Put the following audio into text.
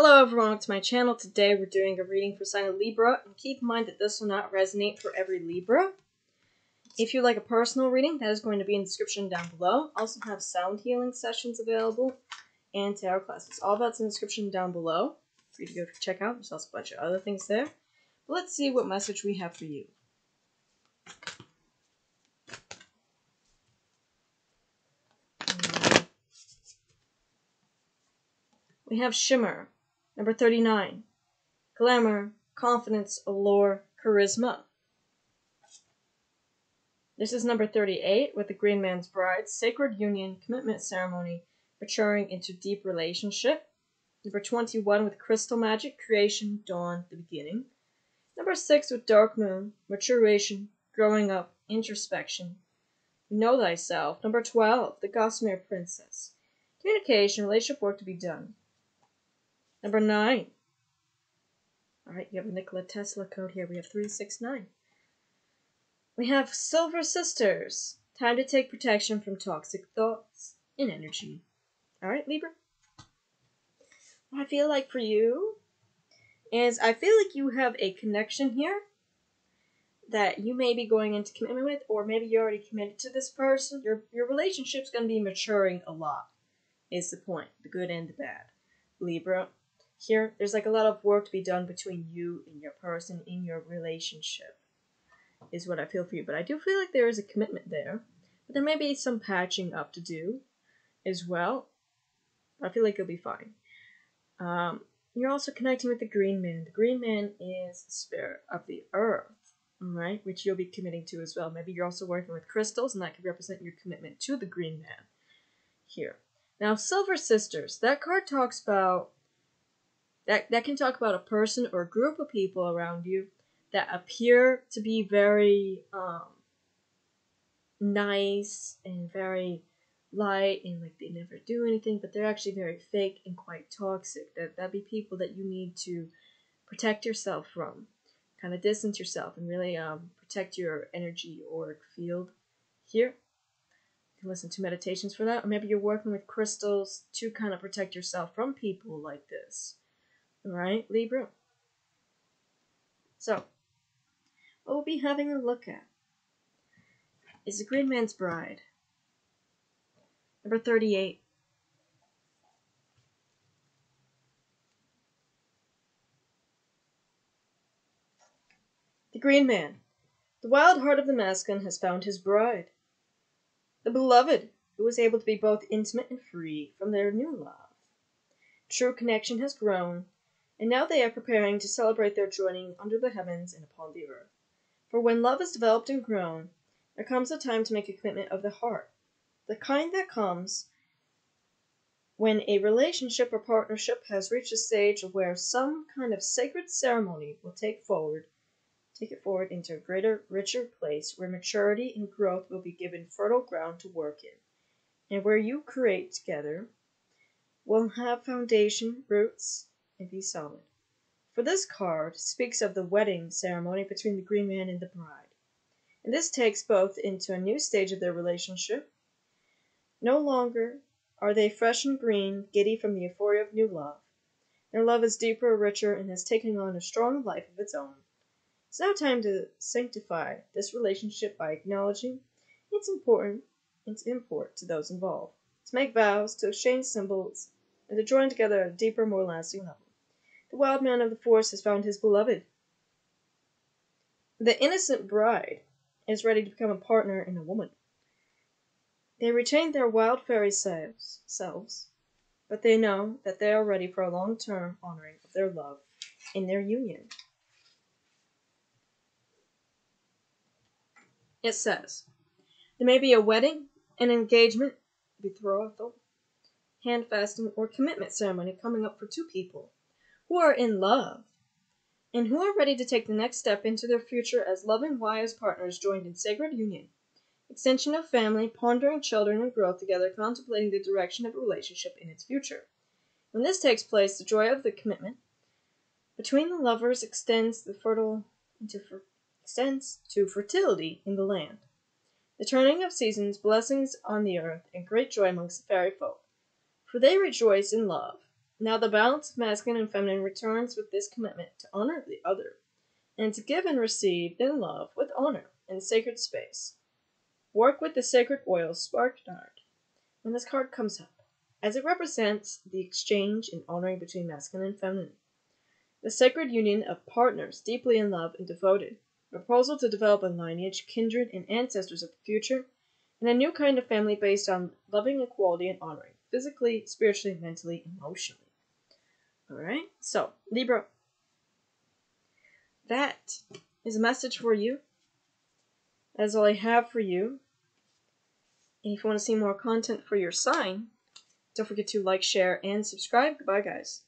Hello everyone, welcome to my channel. Today we're doing a reading for sign of Libra, and keep in mind that this will not resonate for every Libra. If you'd like a personal reading, that is going to be in the description down below. I also have sound healing sessions available and tarot classes. All that's in the description down below for you to go check out. There's also a bunch of other things there. But let's see what message we have for you. We have Shimmer. Number 39, glamour, confidence, allure, charisma. This is number 38 with the Green Man's Bride, sacred union, commitment ceremony, maturing into deep relationship. Number 21 with crystal magic, creation, dawn, the beginning. Number 6 with dark moon, maturation, growing up, introspection, know thyself. Number 12, the Gossamer Princess, communication, relationship work to be done. Number 9. Alright, you have a Nikola Tesla code here. We have 369. We have Silver Sisters. Time to take protection from toxic thoughts and energy. Alright, Libra. What I feel like for you is I feel like you have a connection here that you may be going into commitment with, or maybe you're already committed to this person. Your relationship's going to be maturing a lot, is the point. The good and the bad. Libra. Here, there's like a lot of work to be done between you and your person in your relationship, is what I feel for you. But I do feel like there is a commitment there. But there may be some patching up to do as well. I feel like you'll be fine. You're also connecting with the Green Man. The Green Man is the spirit of the earth, alright, which you'll be committing to as well. Maybe you're also working with crystals, and that could represent your commitment to the Green Man here. Now, Silver Sisters, that card talks about, that can talk about a person or a group of people around you that appear to be very nice and very light and like they never do anything, but they're actually very fake and quite toxic. That'd be people that you need to protect yourself from, kind of distance yourself and really protect your energy or field here. You can listen to meditations for that, or maybe you're working with crystals to kind of protect yourself from people like this. Alright, Libra? So, what we'll be having a look at is the Green Man's Bride. Number 38. The Green Man. The wild heart of the masculine has found his bride, the beloved, who was able to be both intimate and free from their new love. True connection has grown, and now they are preparing to celebrate their joining under the heavens and upon the earth. For when love is developed and grown, there comes a time to make a commitment of the heart, the kind that comes when a relationship or partnership has reached a stage where some kind of sacred ceremony will take it forward into a greater, richer place where maturity and growth will be given fertile ground to work in, and where you create together will have foundation, roots, and be solid. For this card speaks of the wedding ceremony between the Green Man and the bride, and this takes both into a new stage of their relationship. No longer are they fresh and green, giddy from the euphoria of new love. Their love is deeper, richer, and has taken on a strong life of its own. It's now time to sanctify this relationship by acknowledging its import to those involved, to make vows, to exchange symbols, and to join together at a deeper, more lasting level. The wild man of the forest has found his beloved. The innocent bride is ready to become a partner and a woman. They retain their wild fairy selves, but they know that they are ready for a long-term honoring of their love in their union. It says, there may be a wedding, an engagement, betrothal, handfasting, or commitment ceremony coming up for two people who are in love and who are ready to take the next step into their future as loving, wise partners joined in sacred union, extension of family, pondering children and growth together, contemplating the direction of a relationship in its future. When this takes place, the joy of the commitment between the lovers extends to fertility in the land, the turning of seasons, blessings on the earth, and great joy amongst the fairy folk, for they rejoice in love, Now the balance of masculine and feminine returns with this commitment to honor the other and to give and receive in love with honor and sacred space. Work with the sacred oil spark nard. When this card comes up, as it represents the exchange and honoring between masculine and feminine, the sacred union of partners deeply in love and devoted, proposal to develop a lineage, kindred, and ancestors of the future, and a new kind of family based on loving equality and honoring, physically, spiritually, mentally, emotionally. All right, so Libra, that is a message for you. That is all I have for you. And if you want to see more content for your sign, don't forget to like, share, and subscribe. Goodbye, guys.